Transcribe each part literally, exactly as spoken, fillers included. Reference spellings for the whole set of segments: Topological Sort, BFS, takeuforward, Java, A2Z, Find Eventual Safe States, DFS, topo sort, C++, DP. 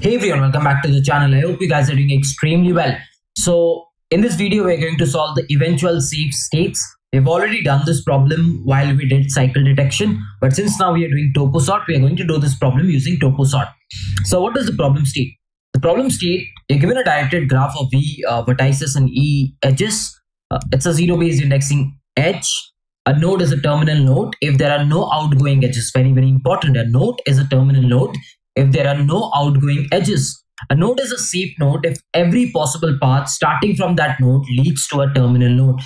Hey everyone, welcome back to the channel. I hope you guys are doing extremely well. So in this video, we're going to solve the eventual safe states. We've already done this problem while we did cycle detection, but since now we are doing topo sort, we are going to do this problem using topo sort. So what is the problem state? The problem state, you're given a directed graph of V uh, vertices and E edges. Uh, it's a zero based indexing edge. A node is a terminal node if there are no outgoing edges. Very, very important. A node is a terminal node if there are no outgoing edges. A node is a safe node if every possible path starting from that node leads to a terminal node.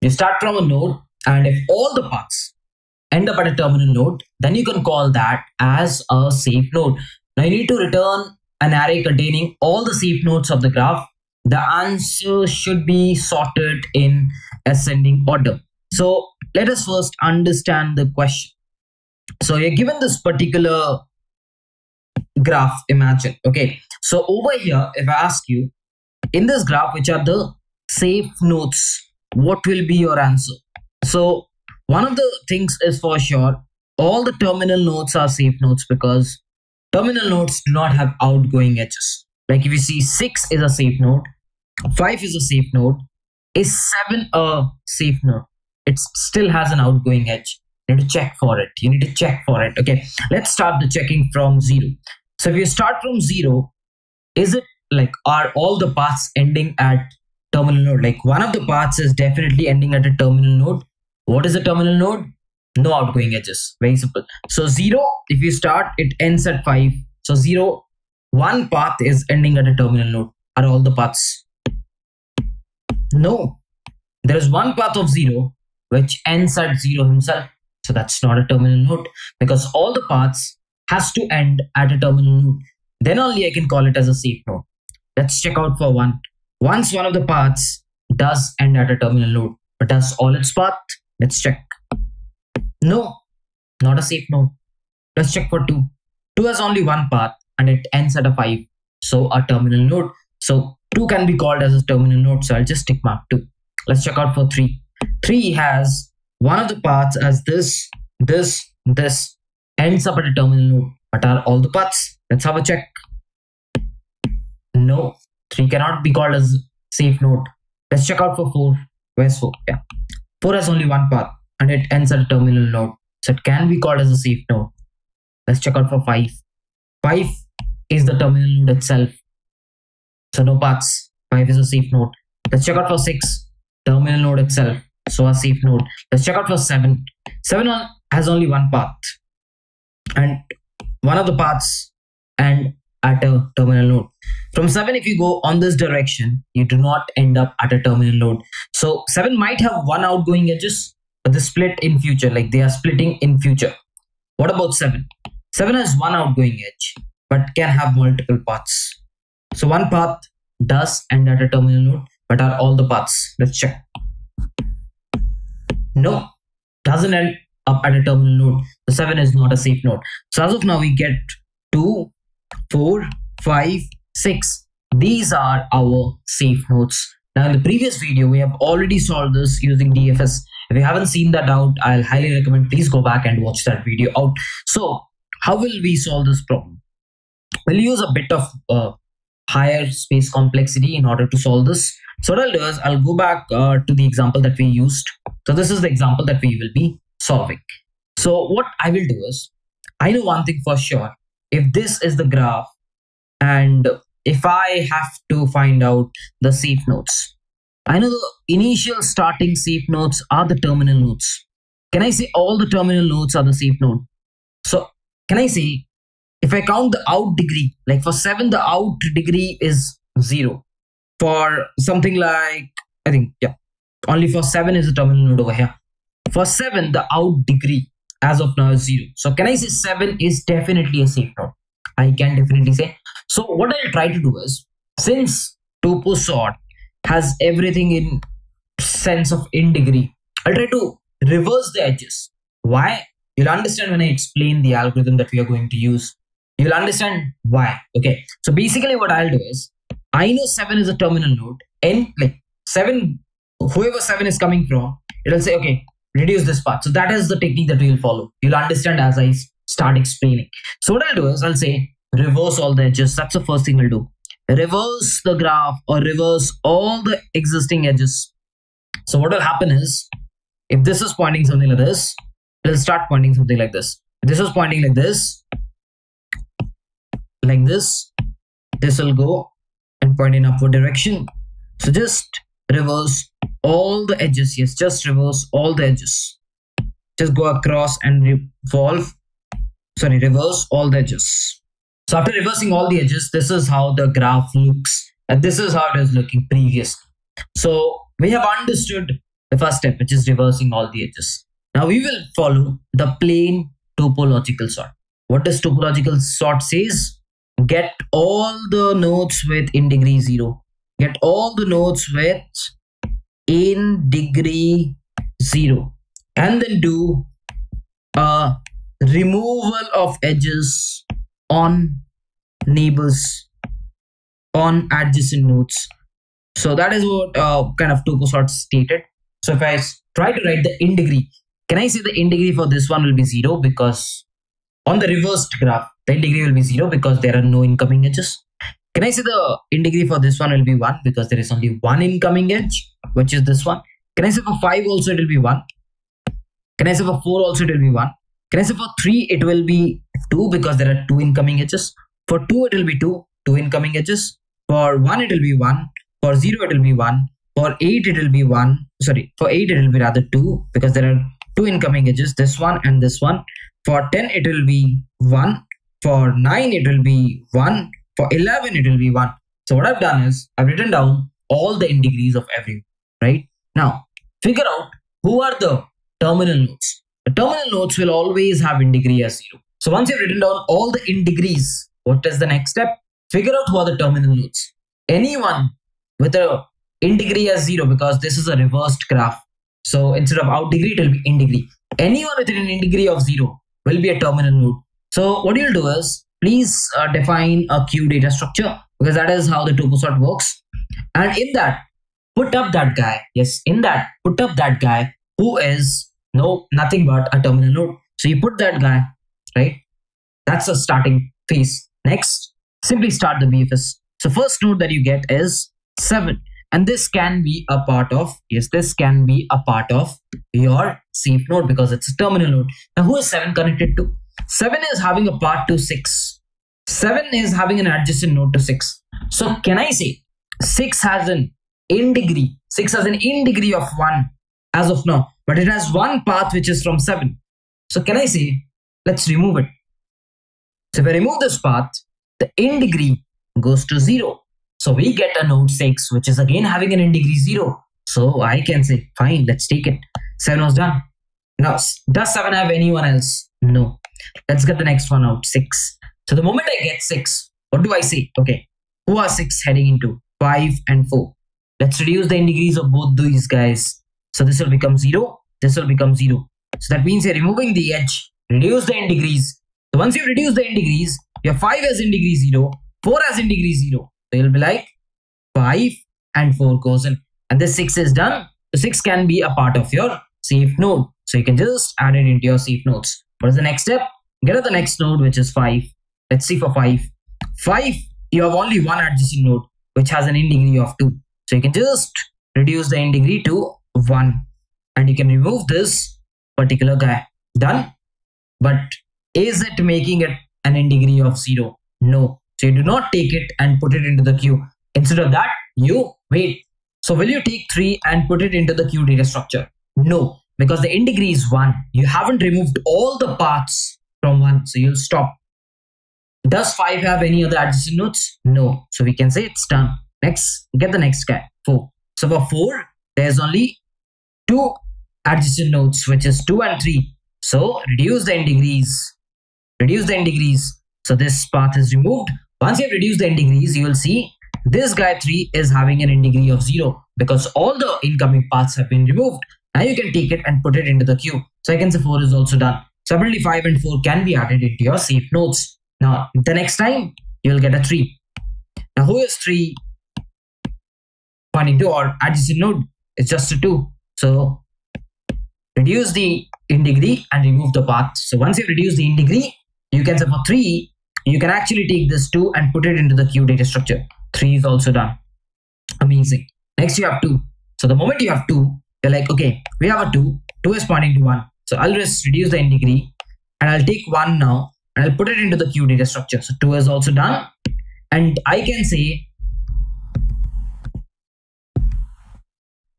You start from a node, and if all the paths end up at a terminal node, then you can call that as a safe node. Now you need to return an array containing all the safe nodes of the graph. The answer should be sorted in ascending order. So let us first understand the question. So you're given this particular graph, imagine. Okay, so over here, if I ask you, in this graph, which are the safe nodes, what will be your answer? So one of the things is for sure, all the terminal nodes are safe nodes because terminal nodes do not have outgoing edges. Like if you see, six is a safe node, five is a safe node, is seven a safe node? It still has an outgoing edge. You need to check for it. You need to check for it. Okay, let's start the checking from zero. So if you start from zero, is it like, are all the paths ending at terminal node? Like one of the paths is definitely ending at a terminal node. What is a terminal node? No outgoing edges. Very simple. So zero, if you start, it ends at five. So zero, one path is ending at a terminal node. Are all the paths? No. There is one path of zero which ends at zero himself. So that's not a terminal node because all the paths has to end at a terminal node. Then only I can call it as a safe node. Let's check out for one. Once one of the paths does end at a terminal node, but does all its path? Let's check. No, not a safe node. Let's check for two. Two has only one path and it ends at a five. So a terminal node. So two can be called as a terminal node. So I'll just tick mark two. Let's check out for three. Three has one of the paths as this, this, this, ends up at a terminal node. But are all the paths? Let's have a check. No, three cannot be called as safe node. Let's check out for four. Where's four? Yeah. four has only one path and it ends at a terminal node. So it can be called as a safe node. Let's check out for five. five is the terminal node itself. So no paths. five is a safe node. Let's check out for six. Terminal node itself. So a safe node. Let's check out for seven. seven has only one path. And one of the paths end at a terminal node. From seven, if you go on this direction, you do not end up at a terminal node. So seven might have one outgoing edges, but they split in future. Like they are splitting in future. What about seven? seven has one outgoing edge, but can have multiple paths. So one path does end at a terminal node, but are all the paths? Let's check. No, doesn't end up at a terminal node. So seven is not a safe node. So as of now, we get two, four, five, six. These are our safe nodes. Now in the previous video, we have already solved this using D F S. If you haven't seen that out, I'll highly recommend please go back and watch that video out. So how will we solve this problem? We'll use a bit of uh, higher space complexity in order to solve this. So what I'll do is I'll go back uh, to the example that we used. So this is the example that we will be solving. So what I will do is, I know one thing for sure. If this is the graph and if I have to find out the safe nodes, I know the initial starting safe nodes are the terminal nodes. Can I say all the terminal nodes are the safe node? So can I say, if I count the out degree, like for seven, the out degree is zero. For something like, I think, yeah, only for seven is the terminal node over here. For seven, the out degree as of now is zero. So can I say seven is definitely a safe node? I can definitely say. So what I'll try to do is, since topo sort has everything in sense of in degree, I'll try to reverse the edges. Why? You'll understand when I explain the algorithm that we are going to use. You'll understand why. Okay. So basically what I'll do is, I know seven is a terminal node, and like seven, whoever seven is coming from, it'll say, okay, reduce this part. So that is the technique that we will follow. You'll understand as I start explaining. So what I'll do is I'll say reverse all the edges. That's the first thing we'll do. Reverse the graph or reverse all the existing edges. So what will happen is, if this is pointing something like this, it will start pointing something like this. If this is pointing like this, like this, this will go and point in upward direction. So just reverse all the edges. Yes, just reverse all the edges. Just go across and revolve. Sorry, reverse all the edges. So after reversing all the edges, this is how the graph looks. And this is how it is looking previously. So we have understood the first step, which is reversing all the edges. Now we will follow the plain topological sort. What does topological sort says? Get all the nodes within degree zero. Get all the nodes with in degree zero. And then do a removal of edges on neighbors, on adjacent nodes. So that is what uh, kind of topo sort stated. So if I try to write the in degree, can I say the in degree for this one will be zero because on the reversed graph, the in degree will be zero because there are no incoming edges. Can I say the in degree for this one will be one because there is only one incoming edge, which is this one. Can I say for five also it will be one? Can I say for four also it will be one? Can I say for three it will be two because there are two incoming edges? For two it will be two, two incoming edges. For one it will be one. For zero it will be one. For eight it will be one. Sorry, for eight it will be rather two because there are two incoming edges, this one and this one. For ten it will be one. For nine it will be one. For eleven it will be one. So what I've done is I've written down all the in degrees of every, right? Now figure out who are the terminal nodes. The terminal nodes will always have in degree as zero. So once you've written down all the in degrees, what is the next step? Figure out who are the terminal nodes. Anyone with a in degree as zero, because this is a reversed graph. So instead of out degree, it will be in degree. Anyone with an in degree of zero will be a terminal node. So what you'll do is, please uh, define a queue data structure, because that is how the topo sort works. And in that, put up that guy. Yes, in that, put up that guy who is no nothing but a terminal node. So you put that guy, right? That's the starting phase. Next, simply start the B F S. So first node that you get is seven. And this can be a part of, yes, this can be a part of your safe node because it's a terminal node. Now who is seven connected to? seven is having a part to six. seven is having an adjacent node to six. So can I say six has an in degree, six has an in degree of one as of now, but it has one path which is from seven. So can I say, let's remove it. So if I remove this path, the in degree goes to zero. So we get a node six, which is again having an in degree zero. So I can say, fine, let's take it. seven was done. Now, does seven have anyone else? No. Let's get the next one out, six. So the moment I get six, what do I say? Okay, who are six heading into? five and four. Let's reduce the in degrees of both these guys. So this will become zero, this will become zero. So that means you're removing the edge, reduce the in degrees. So once you reduce the in degrees, your five has in degree zero, four has in degree zero. So you'll be like five and four goes in. And this six is done. So six can be a part of your safe node. So you can just add it into your safe nodes. What is the next step? Get to the next node, which is five. Let's see for five. five, you have only one adjacent node, which has an in degree of two. So you can just reduce the in degree to one and you can remove this particular guy. Done. But is it making it an in degree of zero? No. So you do not take it and put it into the queue. Instead of that, you wait. So will you take three and put it into the queue data structure? No, because the in degree is one. You haven't removed all the paths from one, so you'll stop. Does five have any other adjacent nodes? No. So we can say it's done. Next, get the next guy, four. So for four, there's only two adjacent nodes, which is two and three. So reduce the in degrees. Reduce the in degrees. So this path is removed. Once you have reduced the in degrees, you will see this guy three is having an in degree of zero because all the incoming paths have been removed. Now you can take it and put it into the queue. So I can say four is also done. Separately, five and four can be added into your safe nodes. Now, the next time you will get a three. Now, who is three pointing to or adjacent node? It's just a two. So reduce the in degree and remove the path. So once you reduce the in degree, you can say for three, You can actually take this two and put it into the queue data structure. Three is also done. Amazing. Next, you have two. So the moment you have two, you're like, okay, we have a two. Two is pointing to one. So I'll just reduce the integrity and I'll take one now and I'll put it into the queue data structure. So two is also done. And I can say,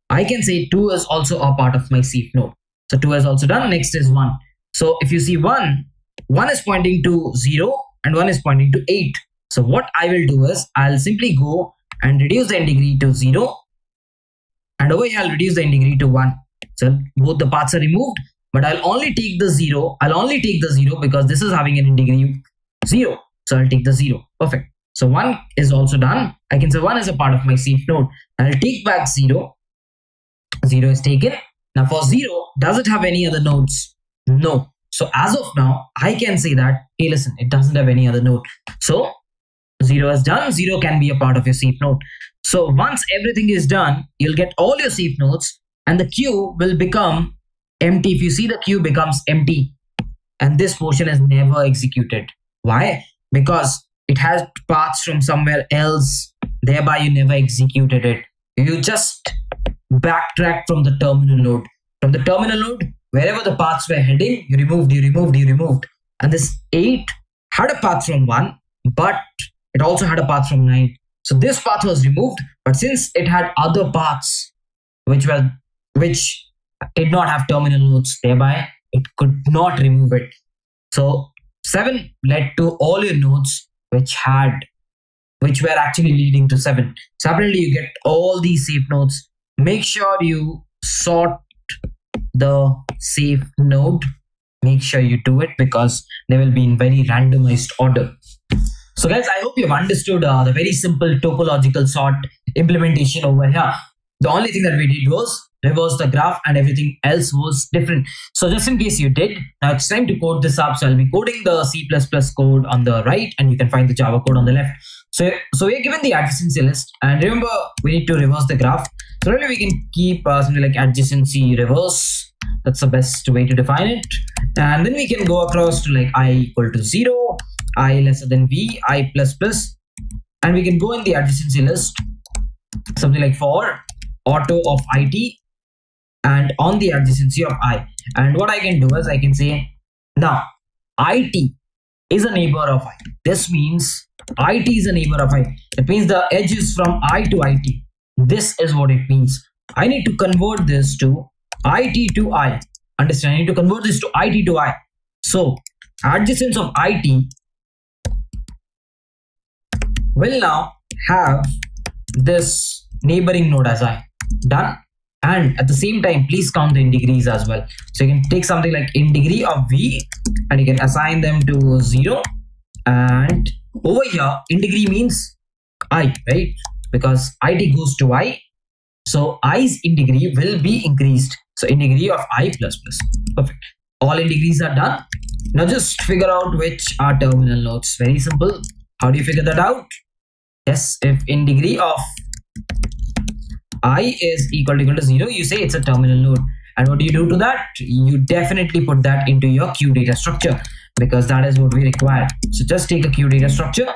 I can say two is also a part of my C node. So two is also done. Next is one. So if you see one, one is pointing to zero and one is pointing to eight. So what I will do is I'll simply go and reduce the integrity to zero. And over here, I'll reduce the integrity to one. So both the paths are removed, but I'll only take the zero. I'll only take the zero because this is having an integrity zero. So I'll take the zero. Perfect. So one is also done. I can say one is a part of my C node. I'll take back zero. Zero is taken. Now for zero, does it have any other nodes? No. So as of now, I can say that, hey, listen, it doesn't have any other node. So zero is done. Zero can be a part of your C node. So once everything is done, you'll get all your C nodes and the queue will become empty. If you see, the queue becomes empty and this portion is never executed. Why? Because it has paths from somewhere else. Thereby, you never executed it. You just backtrack from the terminal node. From the terminal node, wherever the paths were heading, you removed, you removed, you removed. And this eight had a path from one, but it also had a path from nine. So this path was removed, but since it had other paths which were which did not have terminal nodes, thereby it could not remove it. So seven led to all your nodes which had which were actually leading to seven. Separately, you get all these safe nodes. Make sure you sort the safe node. Make sure you do it because they will be in very randomized order. So guys, I hope you've understood uh, the very simple topological sort implementation over here. The only thing that we did was reverse the graph and everything else was different. So just in case you did, now it's time to code this up. So I'll be coding the C plus plus code on the right and you can find the Java code on the left. So, so we're given the adjacency list and remember we need to reverse the graph. So really we can keep uh, something like adjacency reverse. That's the best way to define it. And then we can go across to like I equal to zero. I lesser than V, I plus plus, and we can go in the adjacency list, something like for auto of I T and on the adjacency of I. And what I can do is I can say now I T is a neighbor of I. This means I T is a neighbor of I. It means the edge is from I to I T. This is what it means. I need to convert this to I T to I. Understand? I need to convert this to I T to I. So adjacent of I T will now have this neighboring node as I. Done. And at the same time, please count the integers as well. So you can take something like integrity of V and you can assign them to zero. And over here, integrity means I, right? Because I T goes to I. So I's integrity will be increased. So integrity of I plus plus. Perfect. All integers are done. Now just figure out which are terminal nodes. Very simple. How do you figure that out? Yes, if integrity of I is equal to equal to zero, you say it's a terminal node. And what do you do to that? You definitely put that into your queue data structure because that is what we require. So just take a queue data structure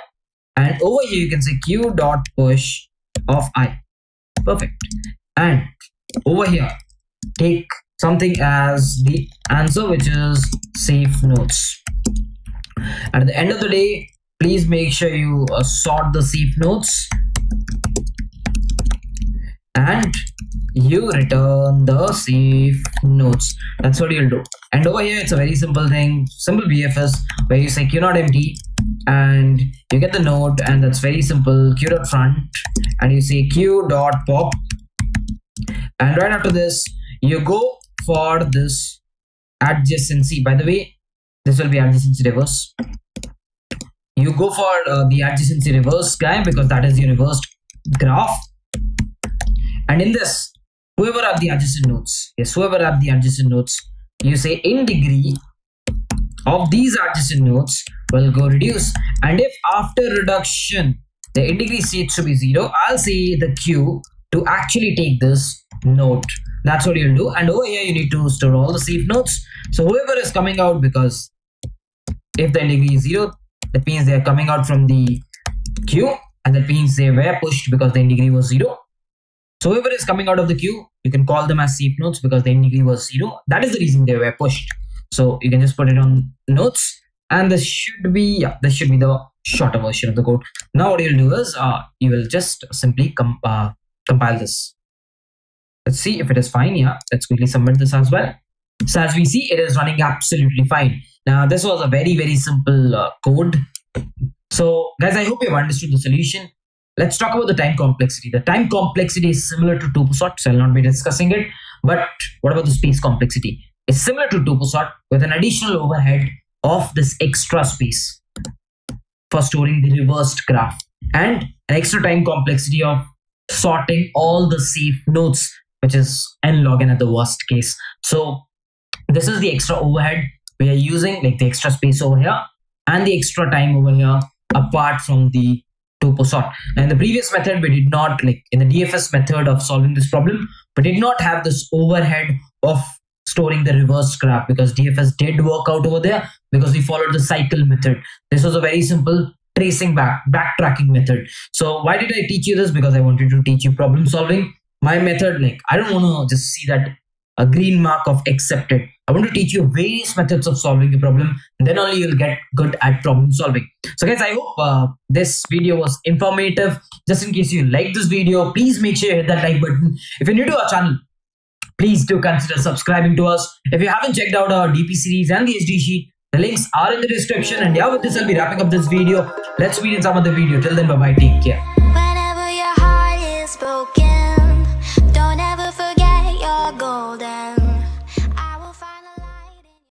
and over here you can say queue dot push of I. Perfect. And over here, take something as the answer, which is safe nodes. At the end of the day, please make sure you uh, sort the safe nodes and you return the safe nodes. That's what you'll do. And over here, it's a very simple thing, simple B F S, where you say Q not empty and you get the node, and that's very simple. Q dot front and you say Q dot pop. And right after this, you go for this adjacency. By the way, this will be adjacency reverse. You go for uh, the adjacency reverse guy because that is your reversed graph. And in this, whoever have the adjacent nodes, yes, whoever have the adjacent nodes, you say in degree of these adjacent nodes will go reduce. And if after reduction, the integrity states to be zero, I'll say the queue to actually take this node. That's what you'll do. And over here, you need to store all the safe nodes. So whoever is coming out, because if the integrity is zero, That means they are coming out from the queue, and that means they were pushed because the end degree was zero. So whoever is coming out of the queue, you can call them as C F nodes because the end degree was zero. That is the reason they were pushed. So you can just put it on nodes, and this should be yeah, this should be the shorter version of the code. Now what you'll do is uh, you will just simply com uh, compile this. Let's see if it is fine. Yeah, let's quickly submit this as well. So as we see, it is running absolutely fine. Now this was a very very simple uh, code. So guys, I hope you have understood the solution. Let's talk about the time complexity. The time complexity is similar to two P sort, so I'll not be discussing it. But what about the space complexity? It's similar to two P sort with an additional overhead of this extra space for storing the reversed graph and an extra time complexity of sorting all the safe nodes, which is n log n at the worst case. So this is the extra overhead we are using, like the extra space over here and the extra time over here, apart from the two P sort. And the previous method, we did not, like in the D F S method of solving this problem, we did not have this overhead of storing the reverse graph, because D F S did work out over there because we followed the cycle method. This was a very simple tracing back, backtracking method. So why did I teach you this? Because I wanted to teach you problem solving. My method, like I don't want to just see that a green mark of accepted. I want to teach you various methods of solving a problem, and then only you'll get good at problem solving. So guys, I hope uh, this video was informative. Just in case you like this video, please make sure you hit that like button. If you're new to our channel, please do consider subscribing to us. If you haven't checked out our D P series and the H D sheet, the links are in the description. And yeah, with this, I'll be wrapping up this video. Let's meet in some other video. Till then, bye-bye. Take care.